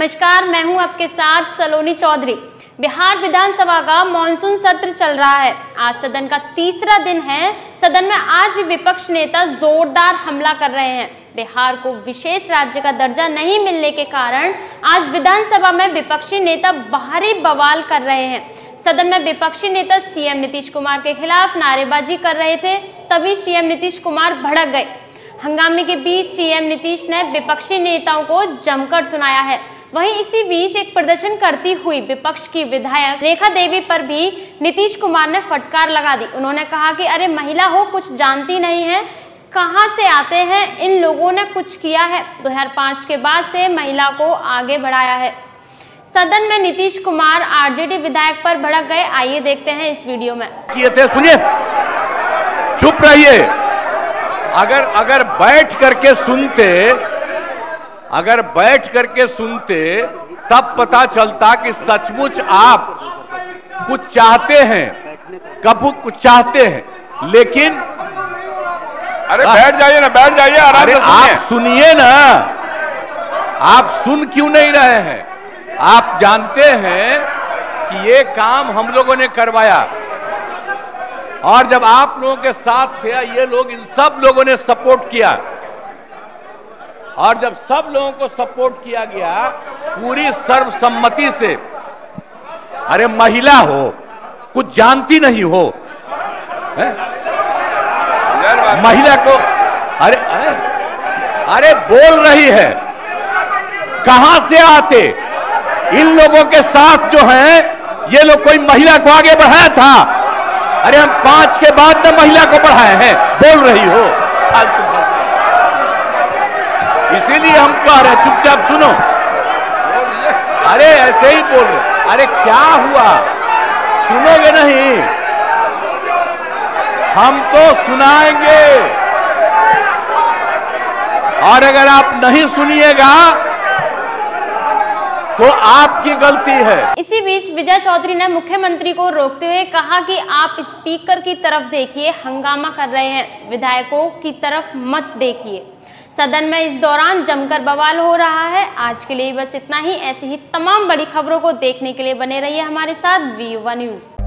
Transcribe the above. नमस्कार, मैं हूं आपके साथ सलोनी चौधरी। बिहार विधानसभा का मॉनसून सत्र चल रहा है। आज सदन का तीसरा दिन है। सदन में आज भी विपक्ष नेता जोरदार हमला कर रहे हैं। बिहार को विशेष राज्य का दर्जा नहीं मिलने के कारण आज विधानसभा में विपक्षी नेता भारी बवाल कर रहे हैं। सदन में विपक्षी नेता सीएम नीतीश कुमार के खिलाफ नारेबाजी कर रहे थे, तभी सीएम नीतीश कुमार भड़क गए। हंगामे के बीच सीएम नीतीश ने विपक्षी नेताओं को जमकर सुनाया है। वहीं इसी बीच एक प्रदर्शन करती हुई विपक्ष की विधायक रेखा देवी पर भी नीतीश कुमार ने फटकार लगा दी। उन्होंने कहा कि अरे महिला हो, कुछ जानती नहीं है, कहां से आते हैं, इन लोगों ने कुछ किया है। 2005 के बाद से महिला को आगे बढ़ाया है। सदन में नीतीश कुमार आरजेडी विधायक पर भड़क गए। आइए देखते हैं इस वीडियो में। सुनिए, चुप रहिए। अगर बैठ करके सुनते, अगर बैठ करके सुनते तब पता चलता कि सचमुच आप कुछ चाहते हैं, कबू कुछ चाहते हैं। लेकिन अरे बैठ जाइए ना, बैठ जाइए, आराम से आप सुनिए ना। आप सुन क्यों नहीं रहे हैं? आप जानते हैं कि ये काम हम लोगों ने करवाया, और जब आप लोगों के साथ थे ये लोग, इन सब लोगों ने सपोर्ट किया, और जब सब लोगों को सपोर्ट किया गया पूरी सर्वसम्मति से, अरे महिला हो, कुछ जानती नहीं हो, महिला को अरे अरे, अरे बोल रही है, कहां से आते, इन लोगों के साथ जो है ये लोग कोई महिला को आगे बढ़ाया था? अरे हम 5 के बाद में महिला को बढ़ाए हैं, बोल रही हो। इसीलिए हम कह रहे हैं चुपचाप सुनो। अरे ऐसे ही बोल रहे, अरे क्या हुआ, सुनोगे नहीं? हम तो सुनाएंगे, और अगर आप नहीं सुनिएगा तो आपकी गलती है। इसी बीच विजय चौधरी ने मुख्यमंत्री को रोकते हुए कहा कि आप स्पीकर की तरफ देखिए, हंगामा कर रहे हैं, विधायकों की तरफ मत देखिए। सदन में इस दौरान जमकर बवाल हो रहा है। आज के लिए बस इतना ही। ऐसी ही तमाम बड़ी खबरों को देखने के लिए बने रहिए हमारे साथ वीयूवा न्यूज़।